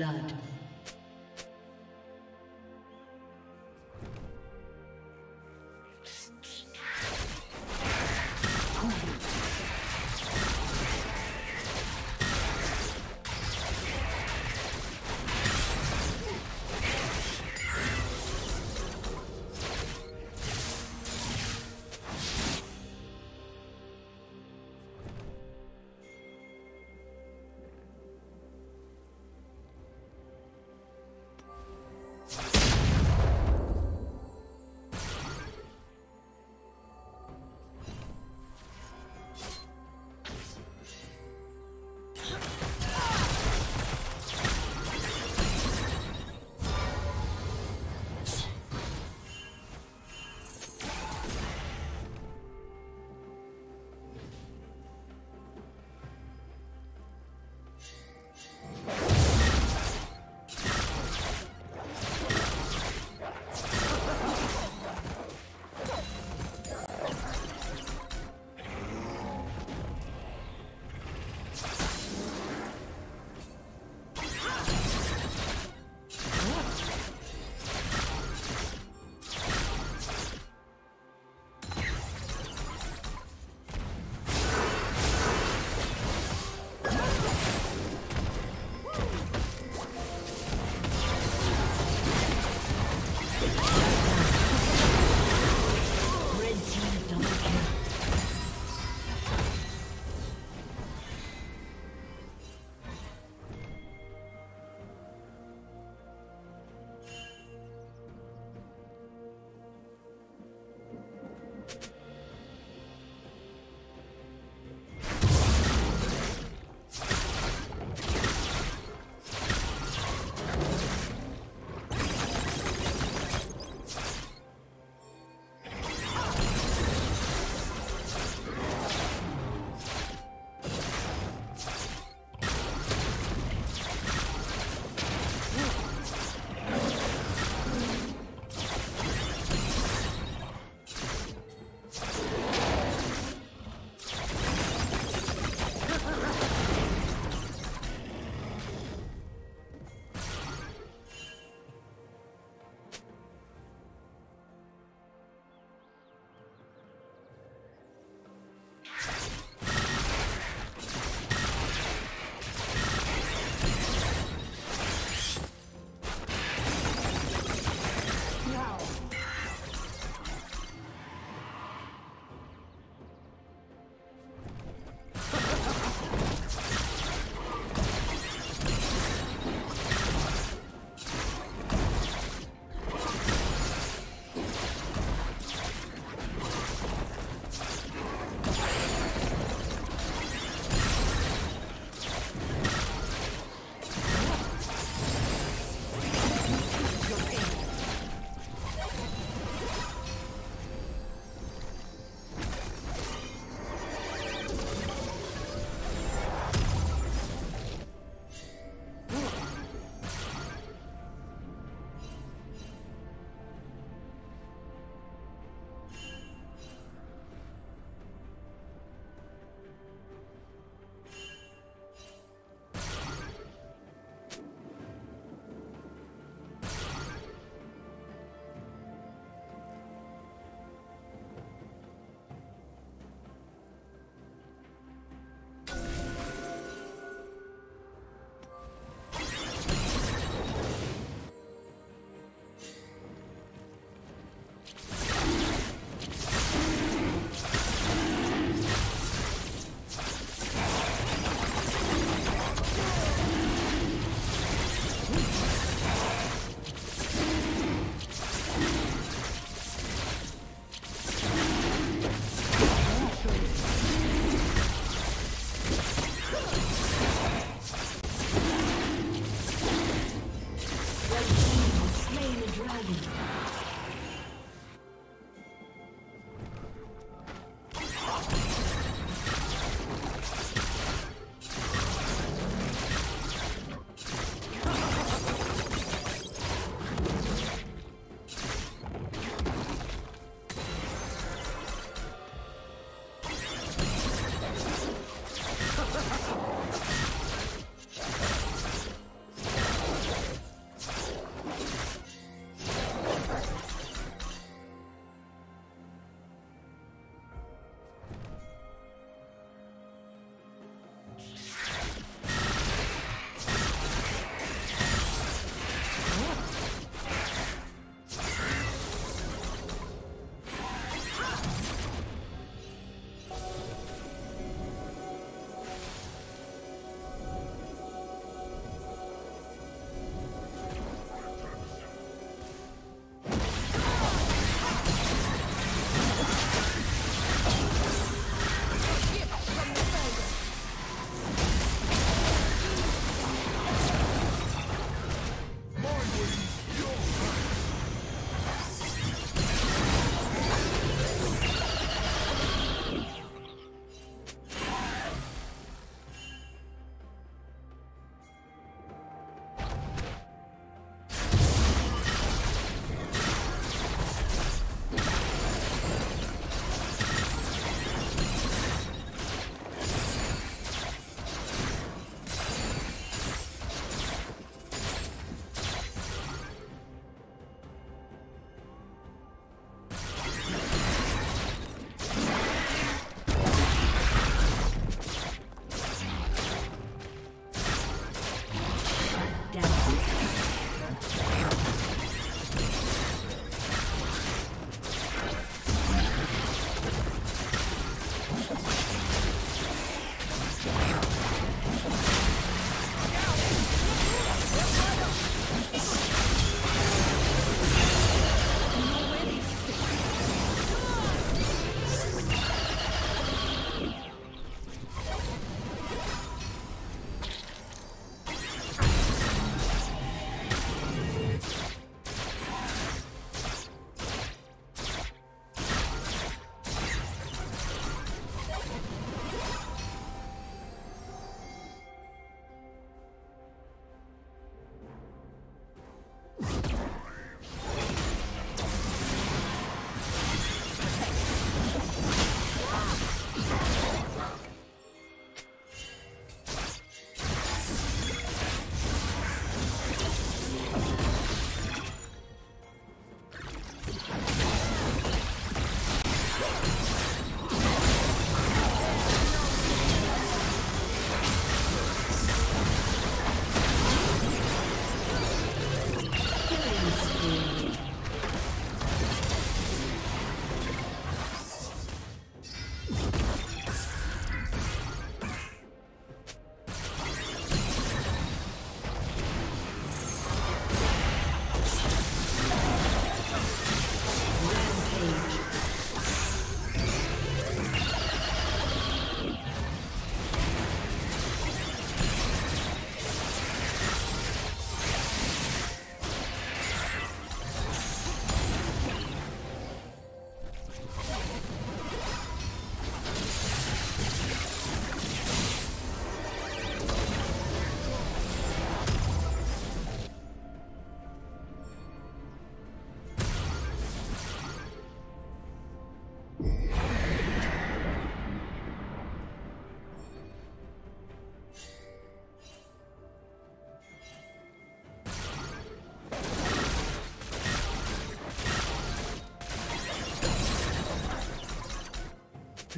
blood.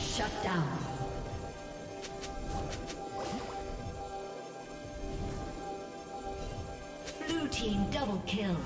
Shut down. Blue team double kill.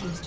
team's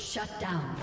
Shut down.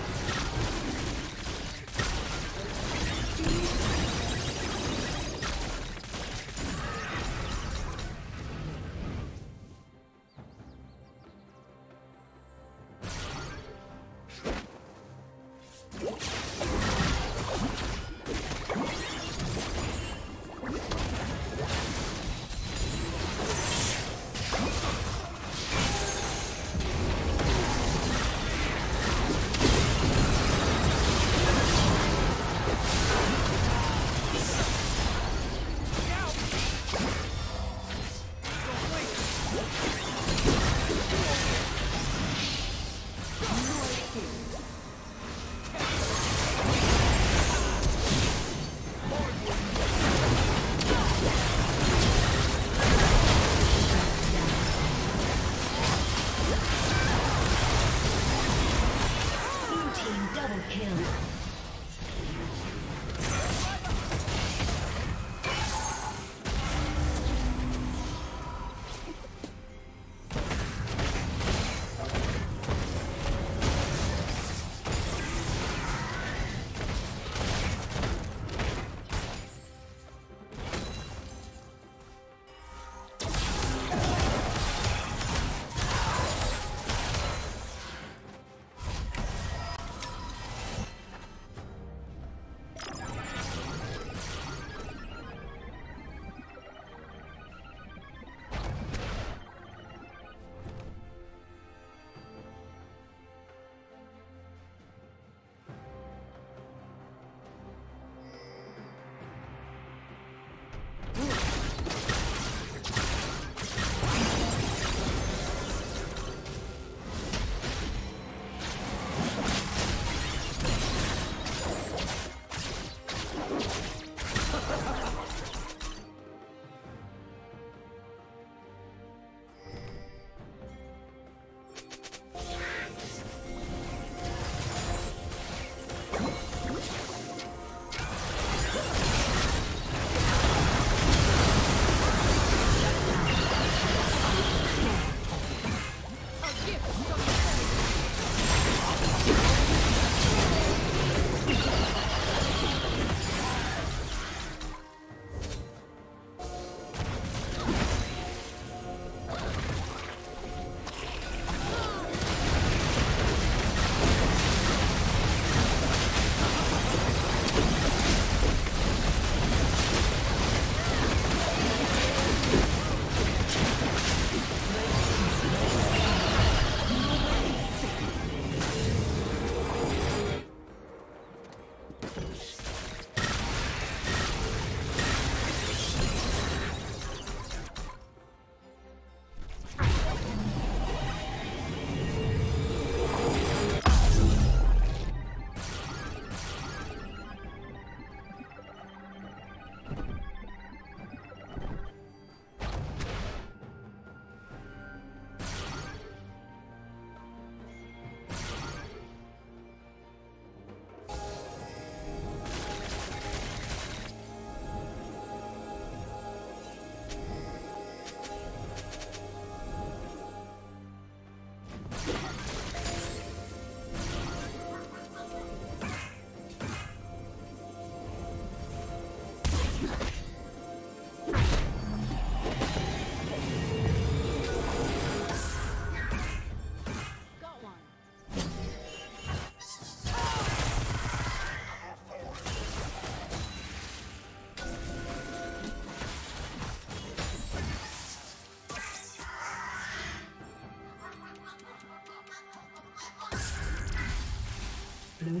Blue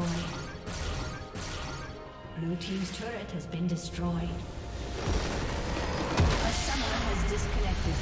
destroyed. Blue team's turret has been destroyed. A summoner has disconnected.